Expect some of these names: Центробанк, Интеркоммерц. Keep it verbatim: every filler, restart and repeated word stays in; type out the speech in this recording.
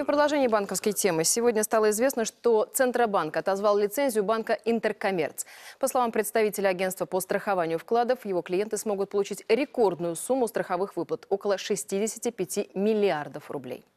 И в продолжении банковской темы. Сегодня стало известно, что Центробанк отозвал лицензию банка «Интеркоммерц». По словам представителя агентства по страхованию вкладов, его клиенты смогут получить рекордную сумму страховых выплат – около шестидесяти пяти миллиардов рублей.